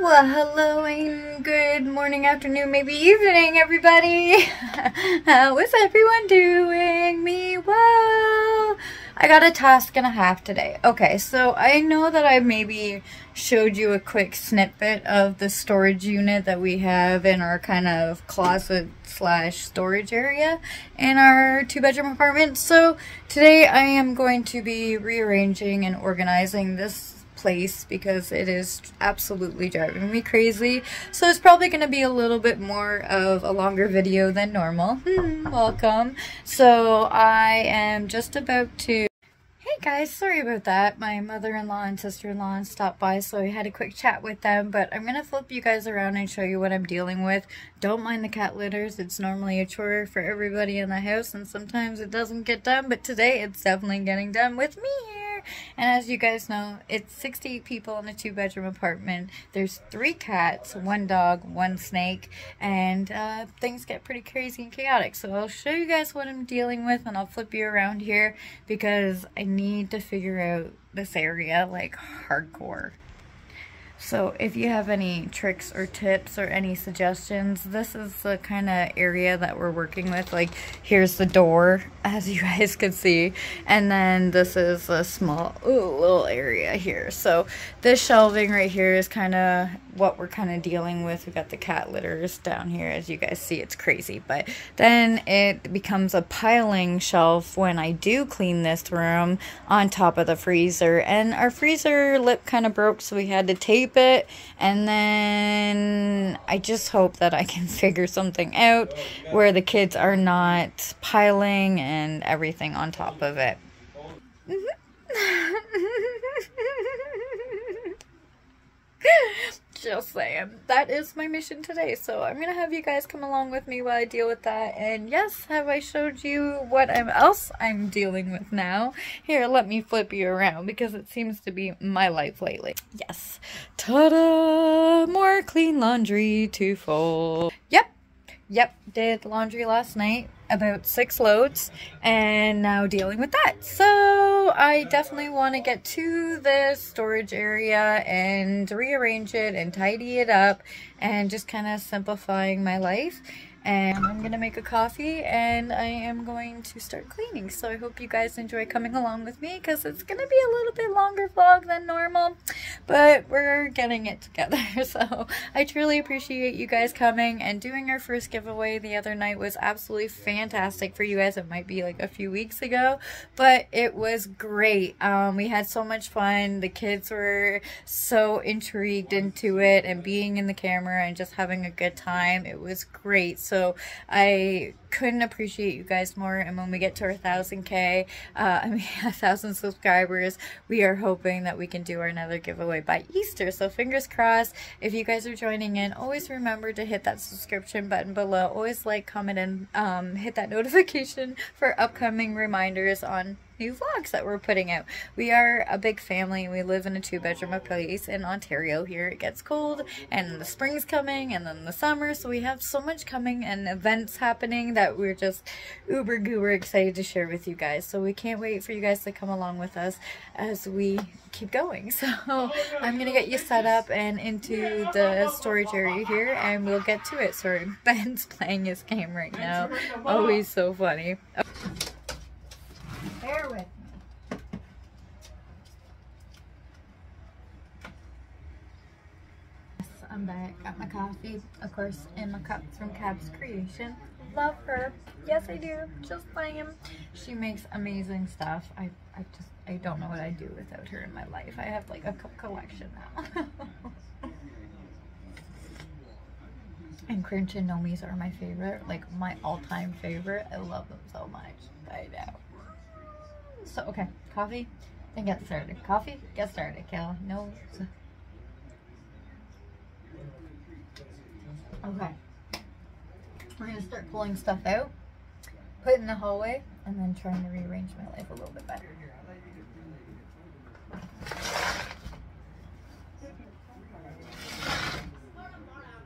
Well, hello and good morning, afternoon, maybe evening, everybody. How is everyone doing? Me well. I got a task and a half today. Okay, so I know that I maybe showed you a quick snippet of the storage unit that we have in our kind of closet slash storage area in our 2-bedroom apartment. So today I am going to be rearranging and organizing this place because it is absolutely driving me crazy. So it's probably going to be a little bit more of a longer video than normal. Welcome. So I am just about to... Hey guys, sorry about that. My mother-in-law and sister-in-law stopped by, so I had a quick chat with them, but I'm going to flip you guys around and show you what I'm dealing with. Don't mind the cat litters. It's normally a chore for everybody in the house, and sometimes it doesn't get done, but today it's definitely getting done with me. And as you guys know, it's 68 people in a 2-bedroom apartment. There's 3 cats, 1 dog, 1 snake, and things get pretty crazy and chaotic. So I'll show you guys what I'm dealing with, and I'll flip you around here because I need to figure out this area like hardcore. So if you have any tricks or tips or any suggestions, this is the kind of area that we're working with. Like, here's the door, as you guys can see, and then this is a small little area here. So this shelving right here is kind of what we're kind of dealing with. We got the cat litters down here, as you guys see. It's crazy, but then it becomes a piling shelf when I do clean this room on top of the freezer, and our freezer lip kind of broke, so we had to tape it. And then I just hope that I can figure something out where the kids are not piling and everything on top of it. Just saying, that is my mission today, so I'm gonna have you guys come along with me while I deal with that. And yes, have I showed you what else I'm dealing with now? Here, let me flip you around because it seems to be my life lately. Yes, ta-da, more clean laundry to fold. Yep, did laundry last night, about 6 loads, and now dealing with that. So I definitely want to get to this storage area and rearrange it and tidy it up and just kind of simplifying my life. And I'm going to make a coffee and I am going to start cleaning. So I hope you guys enjoy coming along with me because it's going to be a little bit longer vlog than normal, but we're getting it together. So I truly appreciate you guys coming and doing our first giveaway the other night was absolutely fantastic for you guys. It might be like a few weeks ago, but it was great. We had so much fun. The kids were so intrigued into it and being in the camera and just having a good time. It was great. So I couldn't appreciate you guys more. And when we get to our 1,000K, 1,000 subscribers, we are hoping that we can do another giveaway by Easter. So fingers crossed. If you guys are joining in, always remember to hit that subscription button below. Always like, comment, and hit that notification for upcoming reminders on new vlogs that we're putting out. We are a big family. We live in a 2-bedroom place in Ontario here. It gets cold and the spring's coming and then the summer. So we have so much coming and events happening that we're just uber goober excited to share with you guys. So we can't wait for you guys to come along with us as we keep going. So I'm going to get you set up and into the storage area here and we'll get to it. Sorry, Ben's playing his game right now. Always so funny. Bear with me. Yes, I'm back. Got my coffee, of course, in my cup from Cab's Creation. Love her. Yes, I do. Just playing. She makes amazing stuff. I don't know what I'd do without her in my life. I have like a cup collection now. And Crunch and Nomies are my favorite, like my all-time favorite. I love them so much. I know. So, okay, coffee, then get started. Coffee, get started, Cal. No. Okay. We're going to start pulling stuff out, put it in the hallway, and then trying to rearrange my life a little bit better.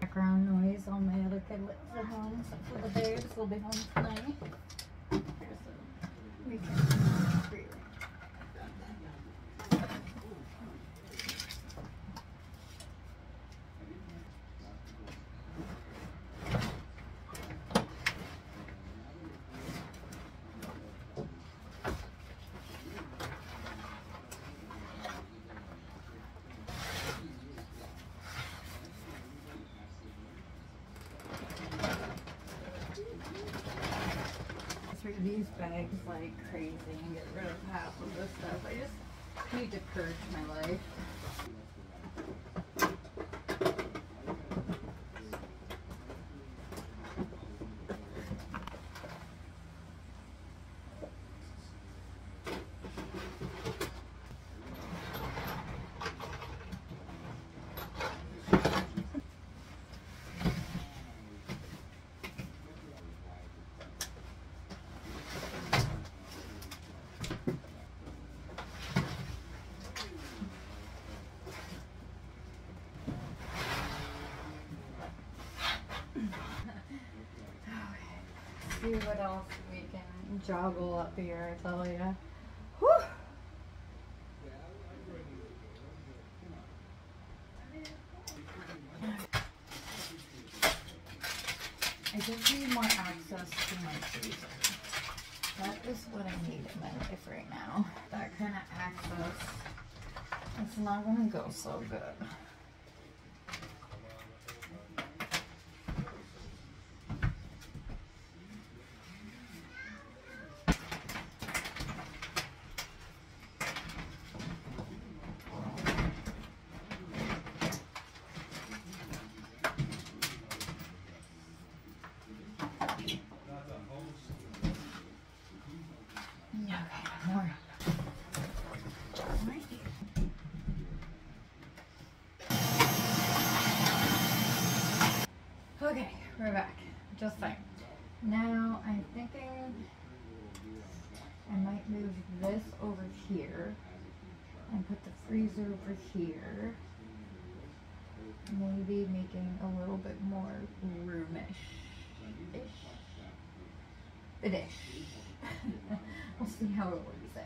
Background noise, all my other kidlets are home, except for the babes will be home tonight. We can... these bags like crazy and get rid of half of this stuff. I just need to purge my life. See what else we can joggle up here, I tell ya. Whew. I just need more access to my freezer. That is what I need in my life right now. That kind of access, it's not gonna go so good. Okay, we're back. Just like now, I'm thinking I might move this over here and put the freezer over here. Maybe making a little bit more roomish-ish. Bit-ish. We'll see how it works out.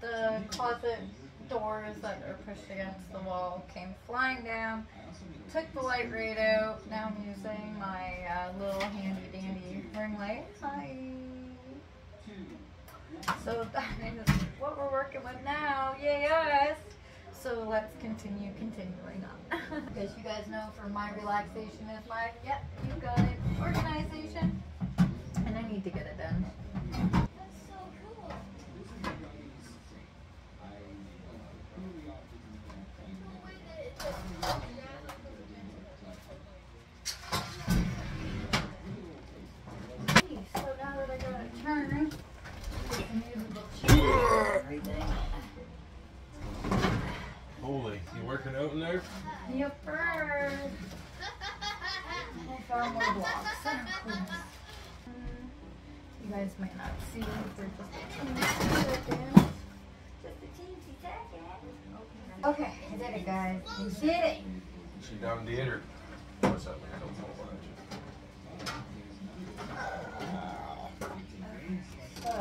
The closet doors that are pushed against the wall came flying down, took the light right out. Now I'm using my little handy dandy ring light. Hi! So that is what we're working with now. Yes! So let's continuing on. Because you guys know for my relaxation is my, yep, you got it, organization. And I need to get it done. Holy, you working out in there? Yep. I found more blocks. You guys might not see, they're just a teensy second. Okay, I did it, guys. I did it. She done did her. What's up, man? Don't fall on you. So.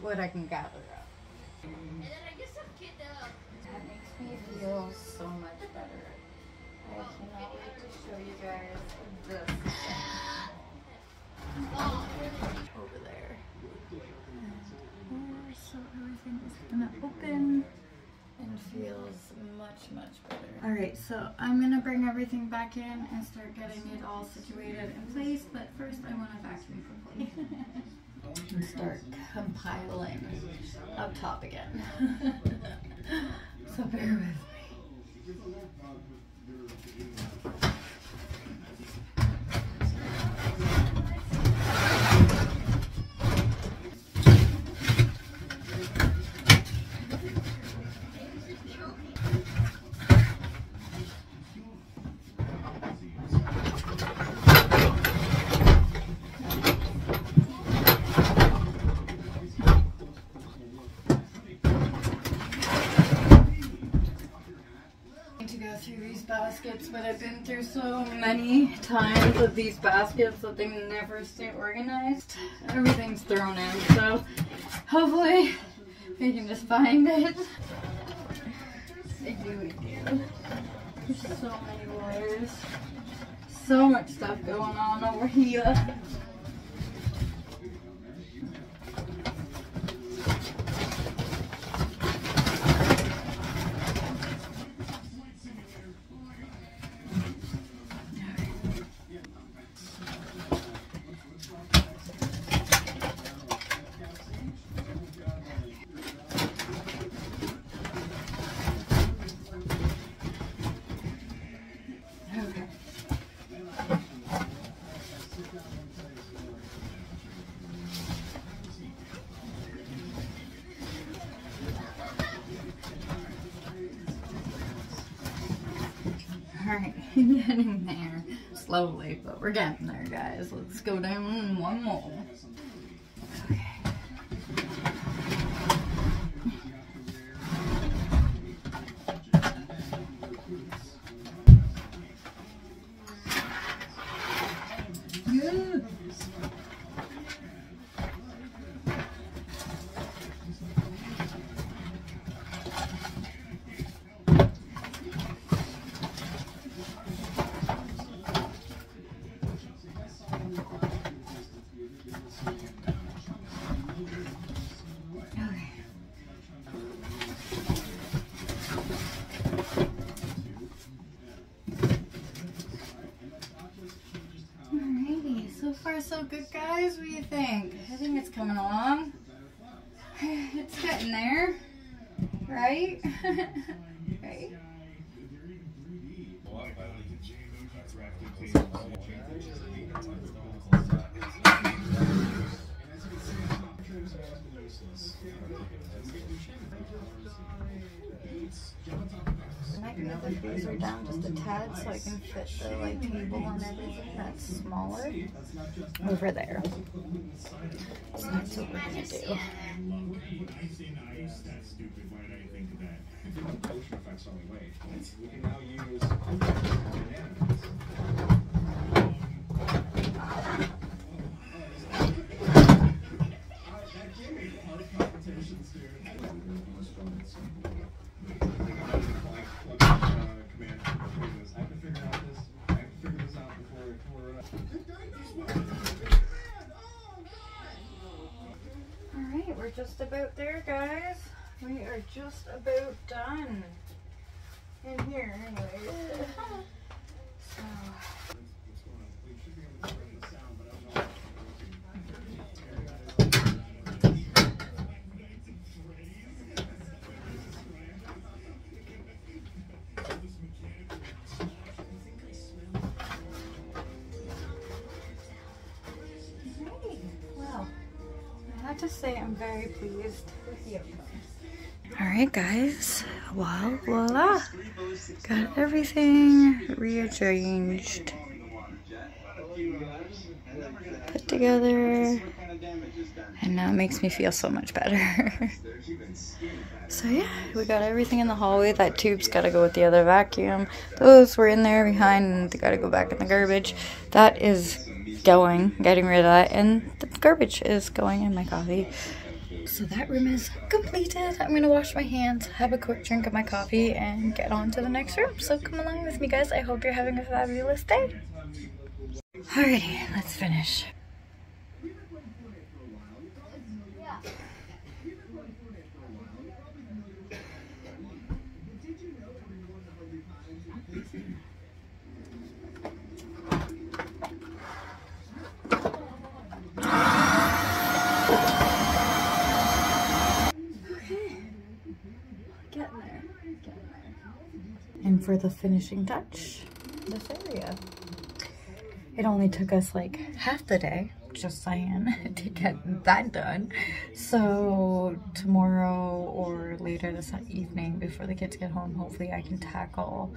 What I can gather up. And then I just have kid up. That makes me feel so much better. I cannot wait to show you guys this over there. So everything is gonna open. and feels much, much better. All right, so I'm gonna bring everything back in and start getting it all situated in place, but first I want to vacuum quickly. And start compiling up top again. So bear with me. Baskets, but I've been through so many times with these baskets that they never stay organized. Everything's thrown in, so hopefully we can just find it. We do. There's so many wires. So much stuff going on over here. Alright, getting there slowly, but we're getting there, guys. Let's go down one more. Okay. So good, guys. What do you think? I think it's coming along. It's getting there, right? Right? I might move the freezer down just a tad so I can fit the like table and everything that's smaller over there. So that's what we're gonna do. Alright, we're just about there, guys. We are just about done. In here, anyways. So. Just say I'm very pleased with you. Alright, guys, well, voila, got everything rearranged, put together, and now it makes me feel so much better. So yeah, we got everything in the hallway. That tube's got to go with the other vacuum. Those were in there behind and they got to go back in the garbage. That is going, getting rid of that, and the garbage is going in my coffee. So that room is completed. I'm gonna wash my hands, have a quick drink of my coffee, and get on to the next room. So come along with me, guys. I hope you're having a fabulous day. Alrighty, let's finish. And for the finishing touch, this area. It only took us like half the day, just saying, to get that done. So tomorrow or later this evening before the kids get home, hopefully I can tackle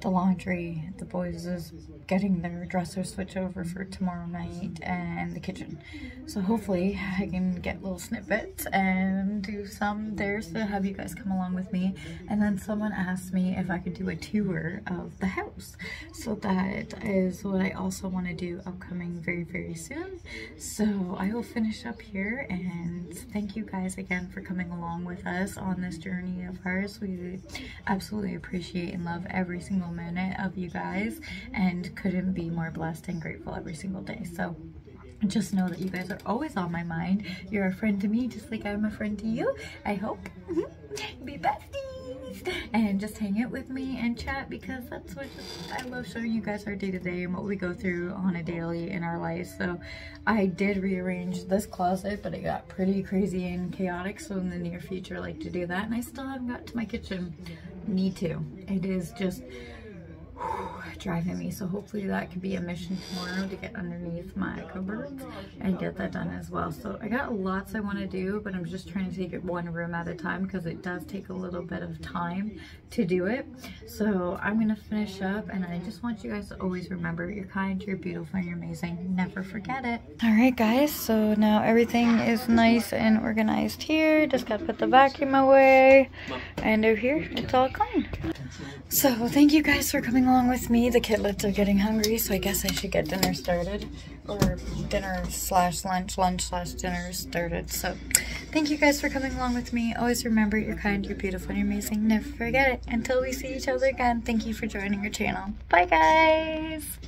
the laundry, the boys is getting their dresser switch over for tomorrow night, and the kitchen. So hopefully I can get little snippets and do some there, so have you guys come along with me. And then someone asked me if I could do a tour of the house, so that is what I also want to do upcoming very, very soon. So I will finish up here, and thank you guys again for coming along with us on this journey of ours. We absolutely appreciate and love every single minute of you guys, and couldn't be more blessed and grateful every single day. So just know that you guys are always on my mind. You're a friend to me just like I'm a friend to you, I hope. Be besties and just hang out with me and chat, because that's what I love showing you guys our day-to-day and what we go through on a daily in our life. So I did rearrange this closet, but it got pretty crazy and chaotic, so in the near future I like to do that. And I still haven't got to my kitchen. Need to. It is just driving me, so hopefully that could be a mission tomorrow to get underneath my cupboards and get that done as well. So I got lots I want to do, but I'm just trying to take it one room at a time, because it does take a little bit of time to do it. So I'm gonna finish up, and I just want you guys to always remember, you're kind, you're beautiful, and you're amazing. Never forget it. All right guys, so now everything is nice and organized here. Just gotta put the vacuum away, and over here it's all clean. So thank you guys for coming along with me. The kidlets are getting hungry, so I guess I should get dinner started, or dinner slash lunch slash dinner started. So thank you guys for coming along with me. Always remember, you're kind, you're beautiful, and you're amazing. Never forget it. Until we see each other again, thank you for joining our channel. Bye guys.